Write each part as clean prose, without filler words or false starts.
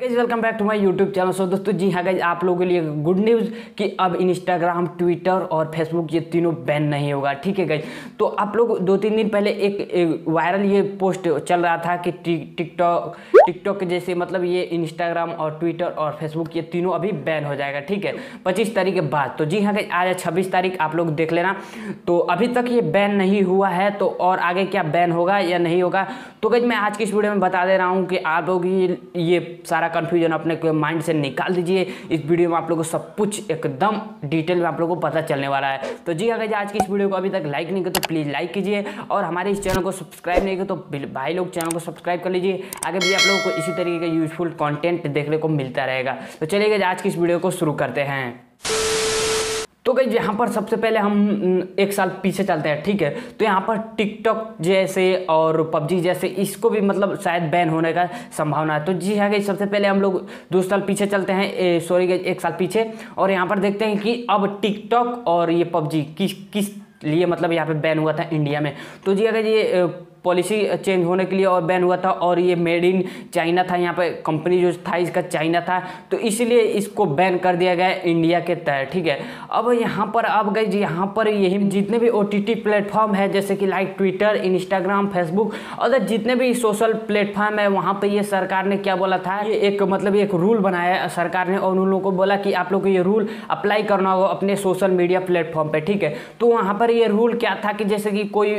Guys welcome back to my YouTube channel. So दोस्तों जी हाँ गाइस, आप लोगों के लिए गुड न्यूज़ कि अब इंस्टाग्राम, ट्विटर और फेसबुक ये तीनों बैन नहीं होगा। ठीक है गाइस, तो आप लोग 2-3 दिन पहले एक वायरल ये पोस्ट चल रहा था कि टिकटॉक जैसे मतलब ये इंस्टाग्राम और ट्विटर और फेसबुक ये तीनों अभी बैन हो जाएगा। ठीक है, 25 तारीख के बाद। तो जी हाँ गाइस, आज 26 तारीख, आप लोग देख लेना। तो अभी तक ये बैन नहीं हुआ है, तो और आगे क्या बैन होगा या नहीं होगा, तो गाइस मैं आज की इस वीडियो में बता दे रहा हूँ कि आप लोग ये सारा कंफ्यूजन अपने माइंड से निकाल दीजिए। इस वीडियो में आप लोगों को सब कुछ एकदम डिटेल में आप लोगों को पता चलने वाला है। तो जी अगर आज की इस वीडियो को अभी तक लाइक नहीं किया तो प्लीज़ लाइक कीजिए, और हमारे इस चैनल को सब्सक्राइब नहीं किया तो भाई लोग चैनल को सब्सक्राइब कर लीजिए। आगे भी आप लोगों को इसी तरीके का यूजफुल कॉन्टेंट देखने को मिलता रहेगा। तो चलिए आज की इस वीडियो को शुरू करते हैं। तो गाइस यहाँ पर सबसे पहले हम 1 साल पीछे चलते हैं। ठीक है, तो यहाँ पर टिकटॉक जैसे और पबजी जैसे इसको भी मतलब शायद बैन होने का संभावना है। तो जी हाँ गाइस, सबसे पहले हम लोग 2 साल पीछे चलते हैं, सॉरी गाइस 1 साल पीछे, और यहाँ पर देखते हैं कि अब टिकटॉक और ये पबजी किस लिए मतलब यहाँ पे बैन हुआ था इंडिया में। तो जी अगर ये पॉलिसी चेंज होने के लिए और बैन हुआ था, और ये मेड इन चाइना था, यहाँ पे कंपनी जो था इसका चाइना था, तो इसलिए इसको बैन कर दिया गया इंडिया के तहत। ठीक है, अब यहाँ पर अब गाइस यहाँ पर यही जितने भी OTT प्लेटफॉर्म है जैसे कि like Twitter, Instagram, Facebook, other जितने भी सोशल प्लेटफॉर्म है, वहाँ पर ये सरकार ने क्या बोला था, ये एक मतलब एक रूल बनाया सरकार ने, और उन लोगों को बोला कि आप लोग को ये रूल अप्लाई करना होगा अपने सोशल मीडिया प्लेटफॉर्म पर। ठीक है, तो वहाँ पर ये रूल क्या था कि जैसे कि कोई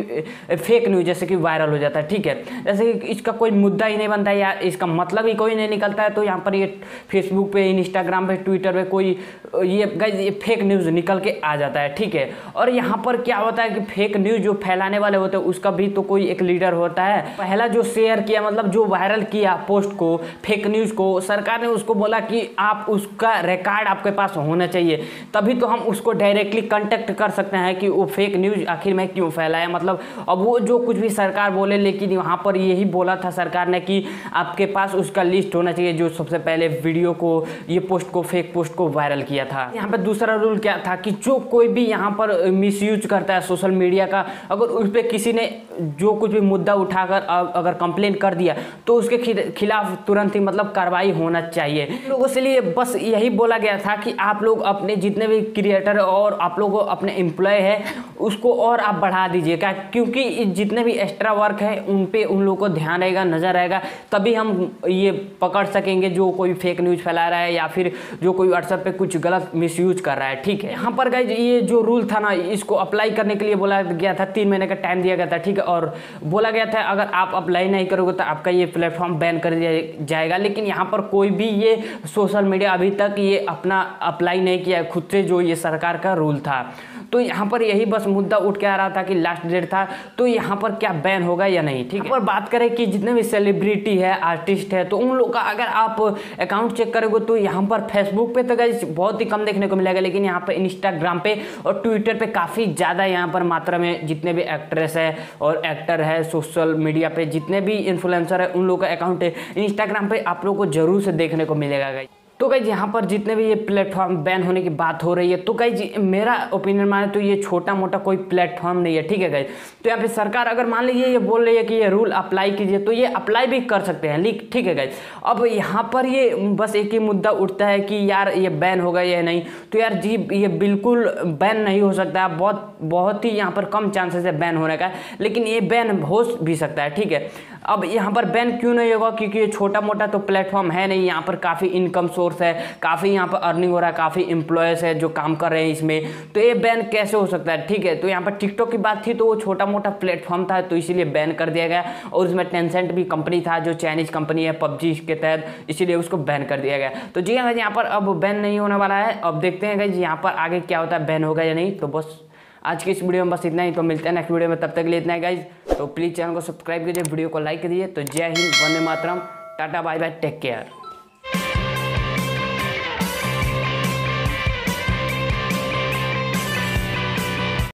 फेक न्यूज़ जैसे कि वायरल हो जाता है, ठीक है, जैसे कि इसका कोई मुद्दा ही नहीं बनता है या इसका मतलब ही कोई नहीं निकलता है, तो यहाँ पर ये फेसबुक पे, इंस्टाग्राम पे, ट्विटर पे कोई ये फेक न्यूज़ निकल के आ जाता है। ठीक है, और यहाँ पर क्या होता है कि फेक न्यूज़ जो फैलाने वाले होते हैं उसका भी तो कोई एक लीडर होता है। पहला जो शेयर किया मतलब जो वायरल किया पोस्ट को, फेक न्यूज़ को, सरकार ने उसको बोला कि आप उसका रिकॉर्ड आपके पास होना चाहिए, तभी तो हम उसको डायरेक्टली कॉन्टेक्ट कर सकते हैं कि वो फेक न्यूज़ आखिर में क्यों फैलाया। मतलब अब वो जो कुछ भी सरकार बोले, लेकिन यहाँ पर यही बोला था सरकार ने कि आपके पास उसका लिस्ट होना चाहिए जो सबसे पहले वीडियो को, ये पोस्ट को, फेक पोस्ट को वायरल किया था। यहाँ पर दूसरा रूल क्या था कि जो कोई भी यहाँ पर मिसयूज करता है सोशल मीडिया का, अगर उस पर किसी ने जो कुछ भी मुद्दा उठाकर अगर कंप्लेन कर दिया तो उसके खिलाफ तुरंत ही मतलब कार्रवाई होना चाहिए लोगों से। लिए बस यही बोला गया था कि आप लोग अपने जितने भी क्रिएटर और आप लोग अपने एम्प्लॉय है उसको और आप बढ़ा दीजिए, क्या क्योंकि जितने भी एक्स्ट्रा वर्क है उन पे उन लोगों को ध्यान रहेगा, नज़र रहेगा, तभी हम ये पकड़ सकेंगे जो कोई फेक न्यूज़ फैला रहा है या फिर जो कोई व्हाट्सएप पे कुछ गलत मिसयूज कर रहा है। ठीक है, यहाँ पर गाइस ये जो रूल था ना, इसको अप्लाई करने के लिए बोला गया था 3 महीने का टाइम दिया गया था। ठीक है, और बोला गया था अगर आप अप्लाई नहीं करोगे तो आपका ये प्लेटफॉर्म बैन कर दिया जाएगा। लेकिन यहाँ पर कोई भी ये सोशल मीडिया अभी तक ये अपना अप्लाई नहीं किया खुद से, जो ये सरकार का रूल था। तो यहाँ पर यही बस मुद्दा उठ के आ रहा था कि लास्ट डेट था, तो यहाँ पर क्या बैन होगा या नहीं। ठीक है, पर बात करें कि जितने भी सेलिब्रिटी है, आर्टिस्ट है, तो उन लोग का अगर आप अकाउंट चेक करोगे तो यहाँ पर फेसबुक पे तो गाइस बहुत ही कम देखने को मिलेगा, लेकिन यहाँ पर इंस्टाग्राम पे और ट्विटर पे काफ़ी ज़्यादा यहाँ पर मात्रा में जितने भी एक्ट्रेस है और एक्टर है, सोशल मीडिया पर जितने भी इन्फ्लुएंसर है उन लोग का अकाउंट है इंस्टाग्राम पर आप लोग को जरूर से देखने को मिलेगा। गाइस तो गाइस यहाँ पर जितने भी ये प्लेटफॉर्म बैन होने की बात हो रही है, तो गाइस मेरा ओपिनियन माने तो ये छोटा मोटा कोई प्लेटफॉर्म नहीं है। ठीक है गाइस, तो यहाँ पे सरकार अगर मान लीजिए ये बोल रही है कि ये रूल अप्लाई कीजिए, तो ये अप्लाई भी कर सकते हैं। ठीक है गाइस, अब यहाँ पर ये बस एक ही मुद्दा उठता है कि यार ये बैन होगा या नहीं, तो यार जी ये बिल्कुल बैन नहीं हो सकता, बहुत ही यहाँ पर कम चांसेस है बैन होने का, लेकिन ये बैन हो भी सकता है। ठीक है, अब यहाँ पर बैन क्यों नहीं होगा, क्योंकि ये छोटा मोटा तो प्लेटफॉर्म है नहीं, यहाँ पर काफ़ी इनकम है, काफ़ी यहाँ पर अर्निंग हो रहा है, काफ़ी एम्प्लॉयज है जो काम कर रहे हैं इसमें, तो ये बैन कैसे हो सकता है। ठीक है, तो यहाँ पर टिकटॉक की बात थी तो वो छोटा मोटा प्लेटफॉर्म था, तो इसीलिए बैन कर दिया गया, और उसमें टेंसेंट भी कंपनी था जो चाइनीज कंपनी है पबजी के तहत, इसीलिए उसको बैन कर दिया गया। तो जी हाँ, यहाँ पर अब बैन नहीं होने वाला है। अब देखते हैं गाइस यहाँ पर आगे क्या होता है, बैन होगा या नहीं। तो बस आज की इस वीडियो में बस इतना ही, तो मिलते हैं नेक्स्ट वीडियो में, तब तक के लिए इतना ही गाइस। तो प्लीज़ चैनल को सब्सक्राइब कीजिए, वीडियो को लाइक कीजिए। तो जय Hind, Vande Mataram, tata, bye bye, take care.